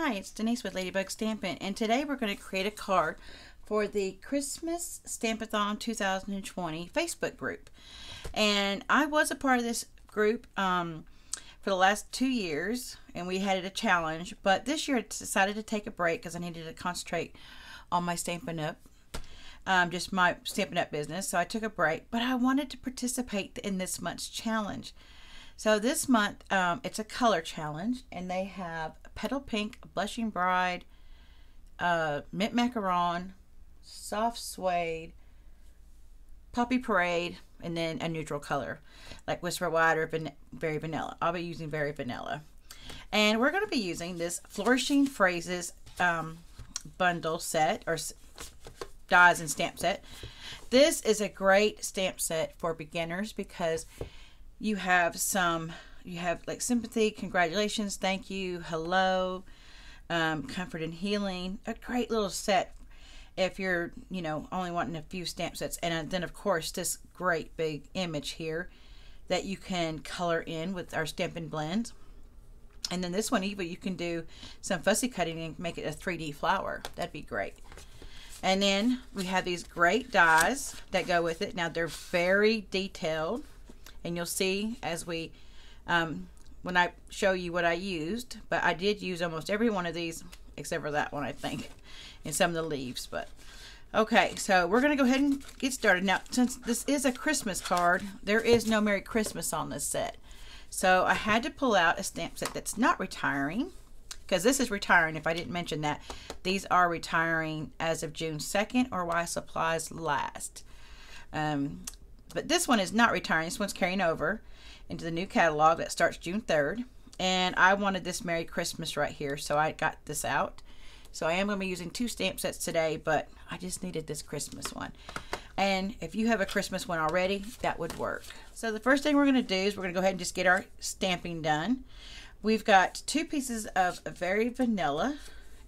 Hi, it's Denise with Ladybug Stampin', and today we're going to create a card for the Christmas Stampathon 2020 Facebook group. And I was a part of this group for the last 2 years, and we had it a challenge, but this year I decided to take a break because I needed to concentrate on my Stampin' Up, just my Stampin' Up business, so I took a break, but I wanted to participate in this month's challenge. So this month, it's a color challenge, and they have Petal Pink, Blushing Bride, Mint Macaron, Soft Suede, Poppy Parade, and then a neutral color, like Whisper White or Very Vanilla. I'll be using Very Vanilla. And we're going to be using this Flourishing Phrases bundle set, or dies and stamp set. This is a great stamp set for beginners because you have some, you have like sympathy, congratulations, thank you, hello, comfort and healing. A great little set if you're, you know, only wanting a few stamp sets. And then of course this great big image here that you can color in with our Stampin' blends. And then this one, Eva, you can do some fussy cutting and make it a 3D flower. That'd be great. And then we have these great dies that go with it. Now they're very detailed. And you'll see as we, when I show you what I used, but I did use almost every one of these except for that one, I think, and some of the leaves. But okay, so we're going to go ahead and get started. Now, since this is a Christmas card, there is no Merry Christmas on this set. So I had to pull out a stamp set that's not retiring, because this is retiring. If I didn't mention that, these are retiring as of June 2nd or while supplies last. But this one is not retiring. This one's carrying over into the new catalog that starts June 3rd. And I wanted this Merry Christmas right here, so I got this out. So I am going to be using two stamp sets today, but I just needed this Christmas one. And if you have a Christmas one already, that would work. So the first thing we're going to do is we're going to go ahead and just get our stamping done. We've got two pieces of Very Vanilla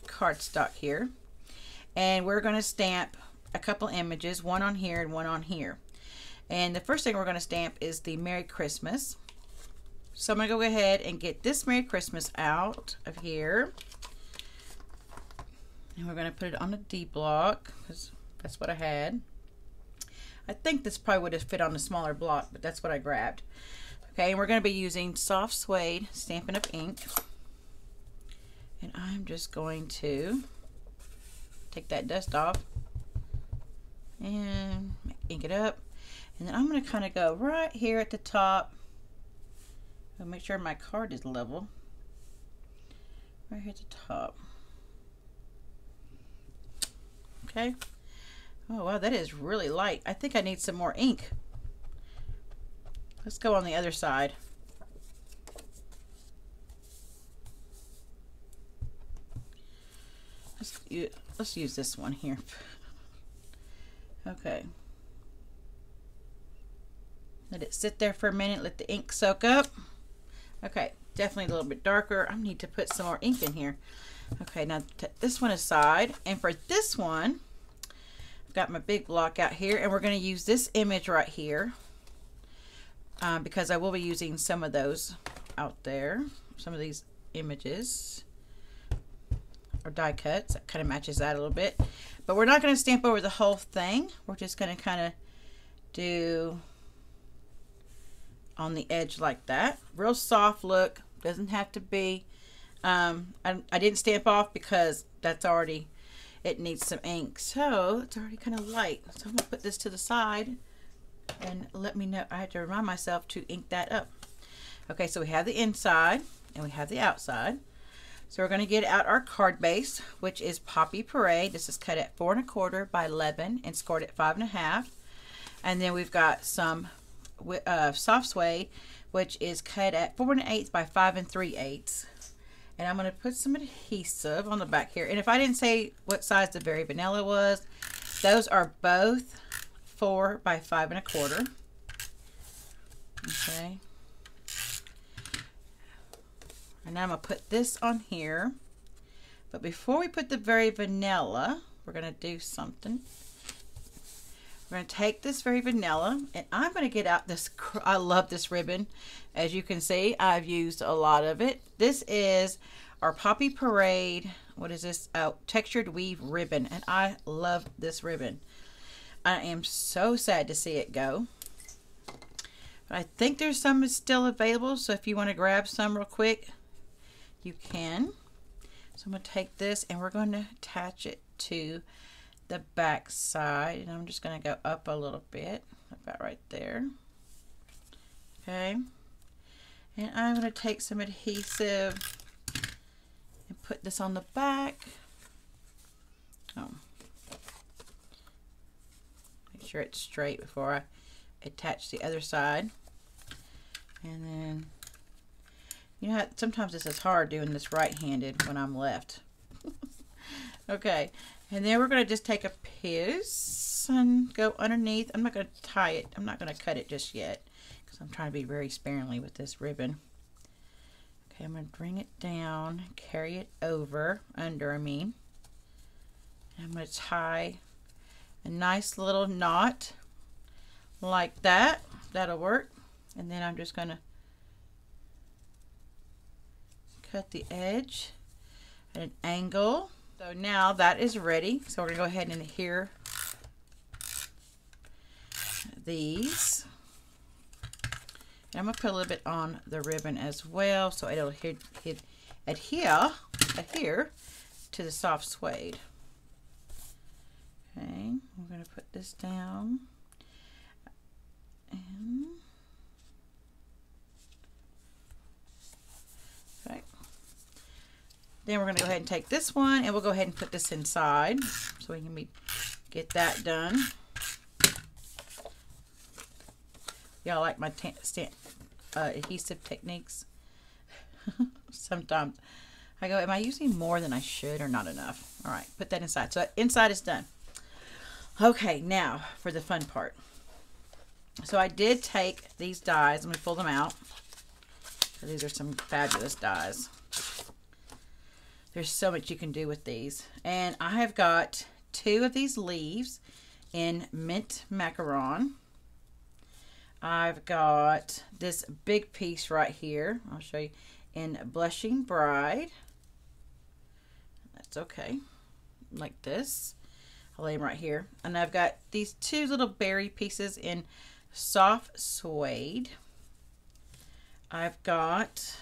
cardstock here. And we're going to stamp a couple images, one on here and one on here. And the first thing we're going to stamp is the Merry Christmas. So I'm going to go ahead and get this Merry Christmas out of here. And we're going to put it on a D block, because that's what I had. I think this probably would have fit on a smaller block, but that's what I grabbed. Okay, and we're going to be using Soft Suede Stampin' Up ink. And I'm just going to take that dust off and ink it up. And then I'm going to kind of go right here at the top. I'll make sure my card is level. Right here at the top. Okay. Oh, wow, that is really light. I think I need some more ink. Let's go on the other side. Let's use this one here. Okay. Let it sit there for a minute, let the ink soak up. Okay, definitely a little bit darker. I need to put some more ink in here. Okay, now this one aside. And for this one, I've got my big block out here, and we're gonna use this image right here because I will be using some of those out there, some of these images or die cuts. That kind of matches that a little bit. But we're not gonna stamp over the whole thing. We're just gonna kind of do on the edge like that. Real soft look, doesn't have to be. I didn't stamp off because that's already, it needs some ink. So it's already kind of light. So I'm gonna put this to the side and let me know, I have to remind myself to ink that up. Okay, so we have the inside and we have the outside. So we're gonna get out our card base, which is Poppy Parade. This is cut at 4 1/4 by 11 and scored at 5 1/2. And then we've got some Soft Suede, which is cut at 4 1/8 by 5 3/8, and I'm going to put some adhesive on the back here. And if I didn't say what size the Very Vanilla was, those are both 4 by 5 1/4. Okay, and now I'm going to put this on here, but before we put the Very Vanilla, we're going to do something. We're going to take this Very Vanilla, and I'm going to get out this, I love this ribbon. As you can see, I've used a lot of it. This is our Poppy Parade. What is this? Oh, textured weave ribbon. And I love this ribbon. I am so sad to see it go. But I think there's some still available. So if you want to grab some real quick, you can. So I'm going to take this and we're going to attach it to the back side. And I'm just going to go up a little bit, about right there. Okay. And I'm going to take some adhesive and put this on the back. Oh. Make sure it's straight before I attach the other side. And then, you know, sometimes this is hard doing this right-handed when I'm left. Okay. And then we're going to just take a piece and go underneath. I'm not going to tie it. I'm not going to cut it just yet. I'm trying to be very sparingly with this ribbon. Okay, I'm going to bring it down, carry it over, under, I mean. And I'm going to tie a nice little knot like that. That'll work. And then I'm just going to cut the edge at an angle. So now that is ready. So we're going to go ahead and adhere these. I'm going to put a little bit on the ribbon as well, so it'll adhere to the soft suede. Okay, we're going to put this down. And okay. Then we're going to go ahead and take this one, and we'll go ahead and put this inside, so we can get that done. Y'all like my adhesive techniques? Sometimes I go, am I using more than I should or not enough? All right, put that inside. So inside is done. Okay, now for the fun part. So I did take these dies. Let me pull them out. So these are some fabulous dies. There's so much you can do with these. And I have got two of these leaves in Mint Macaron. I've got this big piece right here, I'll show you, in Blushing Bride. That's okay, like this. I'll lay them right here. And I've got these two little berry pieces in Soft Suede. I've got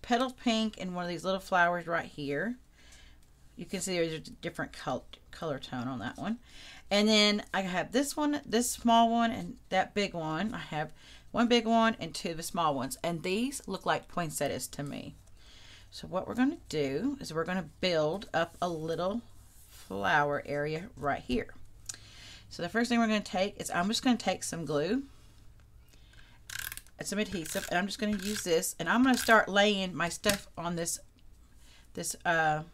Petal Pink and one of these little flowers right here. You can see there's a different color tone on that one. And then I have this one, this small one, and that big one. I have one big one and two of the small ones. And these look like poinsettias to me. So what we're going to do is we're going to build up a little flower area right here. So the first thing we're going to take is I'm just going to take some glue and some adhesive. And I'm just going to use this. And I'm going to start laying my stuff on this Tombow,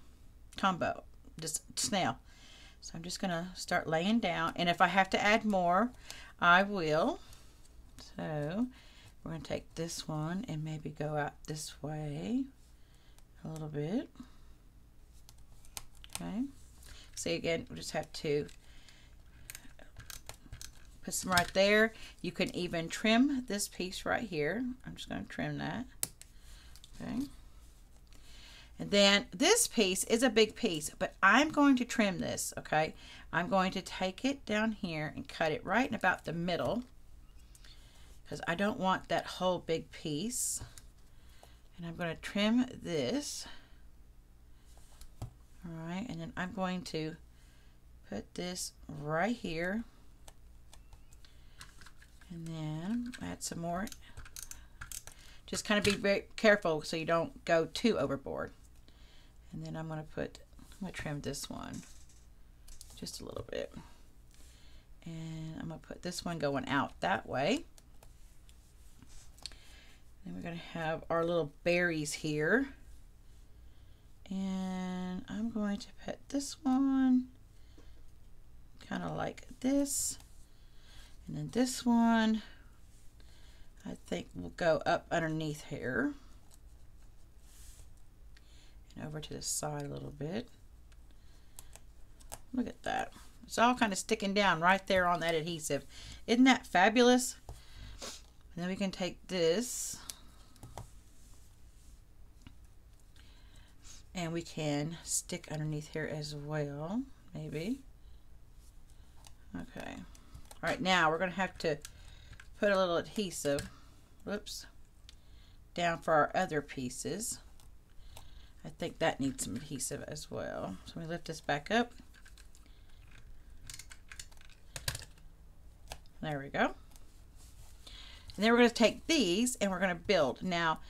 this snail. So I'm just going to start laying down, and if I have to add more, I will. So we're going to take this one and maybe go out this way a little bit. Okay. See, again, we just have to put some right there. You can even trim this piece right here. I'm just going to trim that. Okay. And then this piece is a big piece, but I'm going to trim this, okay? I'm going to take it down here and cut it right in about the middle because I don't want that whole big piece. And I'm going to trim this. All right, and then I'm going to put this right here. And then add some more. Just kind of be very careful so you don't go too overboard. And then I'm gonna trim this one just a little bit. And I'm gonna put this one going out that way. Then we're gonna have our little berries here. And I'm going to put this one kind of like this. And then this one, I think we'll go up underneath here. And over to this side a little bit. Look at that. It's all kind of sticking down right there on that adhesive. Isn't that fabulous? And then we can take this and we can stick underneath here as well, maybe. Okay. All right, now we're going to have to put a little adhesive, whoops, down for our other pieces. I think that needs some adhesive as well. So we lift this back up. There we go. And then we're going to take these and we're going to build. Now,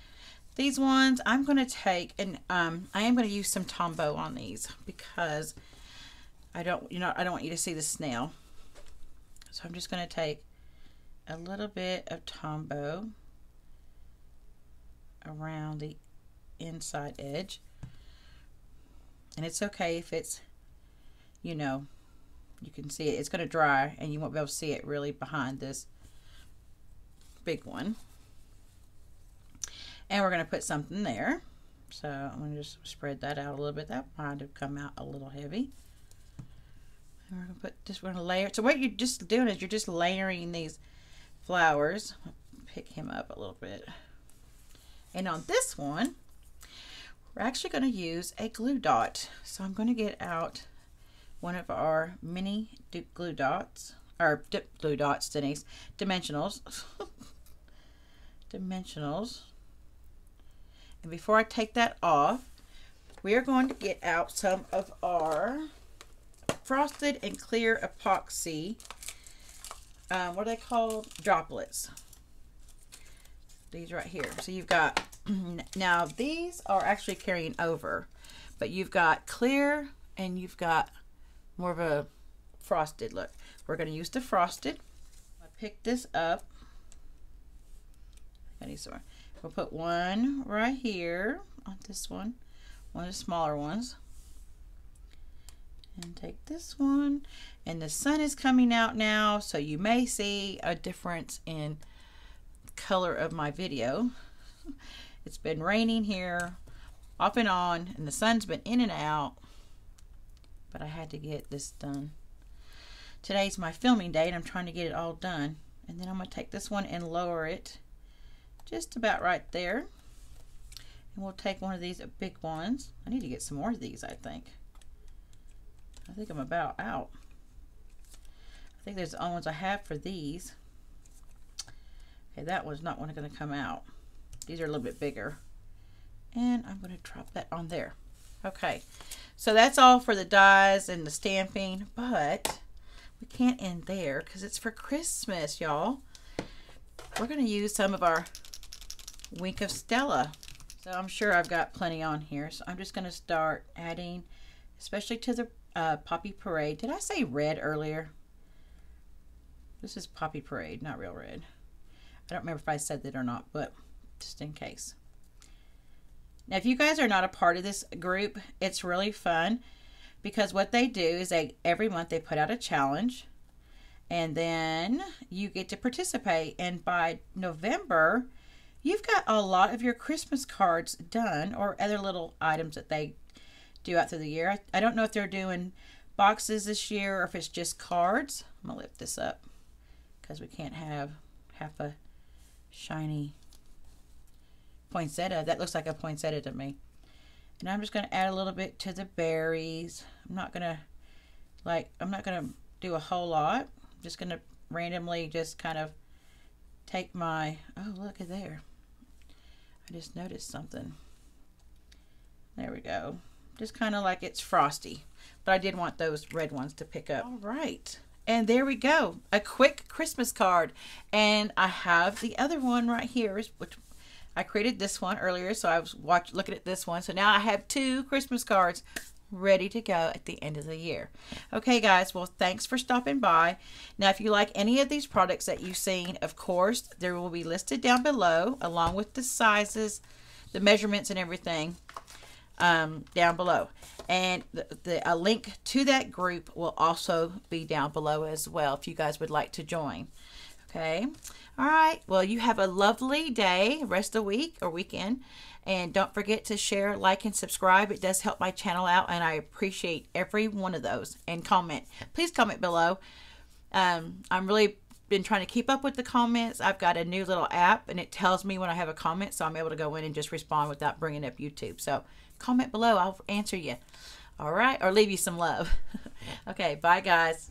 these ones I'm going to take and I am going to use some Tombow on these because I don't want you to see the snail. So I'm just going to take a little bit of Tombow around the inside edge, and it's okay if it's, you know, you can see it, it's going to dry and you won't be able to see it really behind this big one. And we're going to put something there, so I'm going to just spread that out a little bit. That might have come out a little heavy. And we're going to put this, we're going to layer. So what you're just doing is you're just layering these flowers. Pick him up a little bit. And on this one, we're actually going to use a glue dot. So I'm going to get out one of our mini dip glue dots, or dip glue dots, Denise, dimensionals. Dimensionals. And before I take that off, we are going to get out some of our frosted and clear epoxy, what are they called? Droplets. These right here. So you've got, now these are actually carrying over, but you've got clear and you've got more of a frosted look. We're going to use the frosted. I pick this up. I need some more. We'll put one right here on this one of the smaller ones, and take this one. And the sun is coming out now, so you may see a difference in color of my video. It's been raining here off and on, and the sun's been in and out, but I had to get this done. Today's my filming day and I'm trying to get it all done. And then I'm going to take this one and lower it just about right there, and we'll take one of these big ones. I need to get some more of these. I think I'm about out. I think there's the only ones I have for these. Okay, that one's not going to come out. These are a little bit bigger. And I'm going to drop that on there. Okay, so that's all for the dies and the stamping, but we can't end there because it's for Christmas, y'all. We're going to use some of our Wink of Stella. So I'm sure I've got plenty on here, so I'm just going to start adding, especially to the Poppy Parade. Did I say red earlier? This is Poppy Parade, not real red. I don't remember if I said that or not, but just in case. Now, if you guys are not a part of this group, it's really fun because what they do is they, every month they put out a challenge, and then you get to participate. And by November, you've got a lot of your Christmas cards done or other little items that they do out through the year. I don't know if they're doing boxes this year or if it's just cards. I'm gonna lift this up because we can't have half a shiny poinsettia. That looks like a poinsettia to me. And I'm just going to add a little bit to the berries. I'm not going to do a whole lot. I'm just going to randomly just kind of take my, oh, look at there. I just noticed something. There we go. Just kind of like it's frosty, but I did want those red ones to pick up. All right. And there we go, a quick Christmas card. And I have the other one right here, which I created this one earlier, so I was looking at this one. So now I have two Christmas cards ready to go at the end of the year. Okay, guys, well, thanks for stopping by. Now, if you like any of these products that you've seen, of course, they will be listed down below, along with the sizes, the measurements, and everything. Down below, and a link to that group will also be down below as well if you guys would like to join. Okay, all right, well, you have a lovely day, rest of the week or weekend, and don't forget to share, like, and subscribe. It does help my channel out, and I appreciate every one of those. And comment, please comment below. I'm really been trying to keep up with the comments. I've got a new little app and it tells me when I have a comment, so I'm able to go in and just respond without bringing up YouTube. So Comment below. I'll answer you. All right. Or leave you some love. Okay. Bye, guys.